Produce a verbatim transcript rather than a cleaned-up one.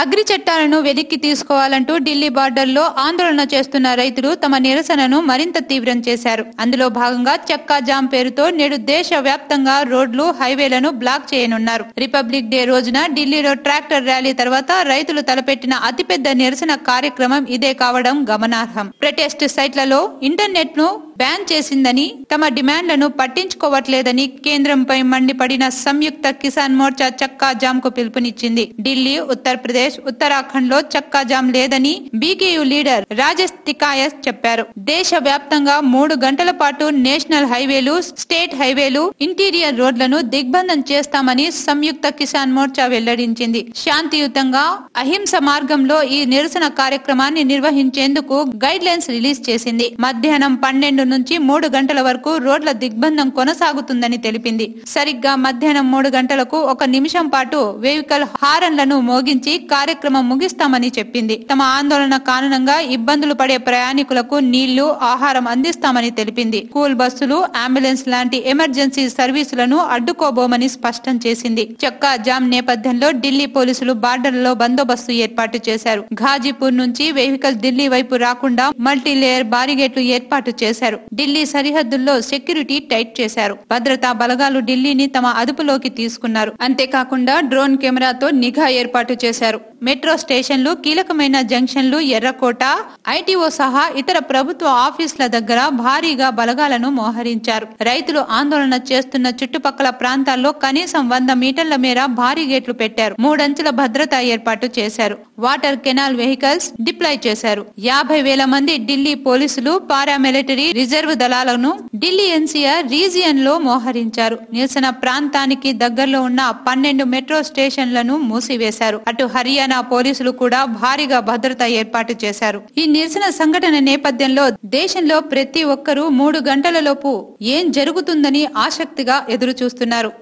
Agri చట్టాలను వెనక్కి తీసుకోవాలంటూ ఢిల్లీ బార్డర్లో ఆందోళన చేస్తున్న రైతులు తమ నిరసనను మరింత తీవ్రం చేశారు. అందులో భాగంగా చక్కా జామ్ పేరుతో నేడు దేశవ్యాప్తంగా రోడ్లు, హైవేలను బ్లాక్ చేయనున్నారు. రిపబ్లిక్ డే రోజున ఢిల్లీలో ట్రాక్టర్ ర్యాలీ తర్వాత రైతులు తలపెట్టిన అతిపెద్ద నిరసన కార్యక్రమం ఇదే కావడం గమనార్హం. ప్రొటెస్ట్ సైట్లలో ఇంటర్నెట్ను బ్యాన్ చేసిందని, తమ డిమాండ్లను పట్టించుకోవట్లేదని కేంద్రంపై మండిపడిన సంయుక్త కిసాన్ మోర్చా చక్కా జామ్ కు పిలుపునిచ్చింది. ఢిల్లీ, ఉత్తరప్రదేశ్, ఉత్తరాఖండ్ లో చక్కా జామ్ లేదని BK you leader Rajesh Tikait చెప్పారు. దేశ వ్యాప్తంగా మూడు గంటల పాటు నేషనల్ హైవేలు, స్టేట్ హైవేలు, ఇంటీరియర్ రోడ్లను దిగ్బంధం చేస్తామని సంయుక్త కిసాన్ మోర్చా వెల్లడించింది. శాంతియుతంగా అహింస మార్గంలో ఈ నిరసన కార్యక్రమాన్ని నిర్వహించేందుకు గైడ్ లైన్స్ రిలీజ్ చేసింది. మధ్యాహ్నం పన్నెండు నుంచి మూడు గంటల వరకు రోడ్ల దిగ్బంధం కొనసాగుతుందని తెలిపింది. సరిగ్గా మధ్యాహ్నం మూడు గంటలకు ఒక నిమిషం పాటు వెహికల్ హారన్లను మోగించి కార్యక్రమం ముగిస్తామని చెప్పింది. తమ ఆందోళన కారణంగా ఇబ్బందులు పడే ప్రయాణికులకు నీళ్లు, ఆహారం అందిస్తామని తెలిపింది. స్కూల్ బస్సులు, అంబులెన్స్ లాంటి ఎమర్జెన్సీ సర్వీసులను అడ్డుకోబోమని స్పష్టం చేసింది. చక్కా జామ్ నేపథ్యంలో ఢిల్లీ పోలీసులు బార్డర్లలో బందోబస్తు ఏర్పాటు చేశారు. గాజీపూర్ నుంచి వెహికల్ ఢిల్లీ వైపు రాకుండా మల్టీ లేయర్ బారిగేట్లు ఏర్పాటు చేశారు. ఢిల్లీ సరిహద్దుల్లో సెక్యూరిటీ టైట్ చేశారు. భద్రతా బలగాలు ఢిల్లీని తమ అదుపులోకి తీసుకున్నారు. అంతేకాకుండా డ్రోన్ కెమెరాతో నిఘా ఏర్పాటు చేశారు. మెట్రో స్టేషన్లు, కీలకమైన జంక్షన్లు, ఎర్రకోట, ఐటీఓ సహా ఇతర ప్రభుత్వ ఆఫీసుల దగ్గర భారీగా బలగాలను మోహరించారు. రైతులు ఆందోళన చేస్తున్న చుట్టుపక్కల ప్రాంతాల్లో కనీసం వంద మీటర్ల మేర భారీ గేట్లు పెట్టారు. మూడంచెల భద్రత ఏర్పాటు చేశారు. వాటర్ కెనాల్ వెహికల్స్ డిప్లాయ్ చేశారు. యాభై వేల మంది ఢిల్లీ పోలీసులు, పారామిలిటరీ, రిజర్వ్ దళాలను ఢిల్లీ ఎన్సీఆర్ రీజియన్ లో మోహరించారు. నిరసన ప్రాంతానికి దగ్గరలో ఉన్న పన్నెండు మెట్రో స్టేషన్లను మూసివేశారు. అటు హర్యానా పోలీసులు కూడా భారీగా భద్రత ఏర్పాటు చేశారు. ఈ నిరసన సంఘటన నేపథ్యంలో దేశంలో ప్రతి ఒక్కరూ మూడు గంటలలోపు ఏం జరుగుతుందని ఆసక్తిగా ఎదురు చూస్తున్నారు.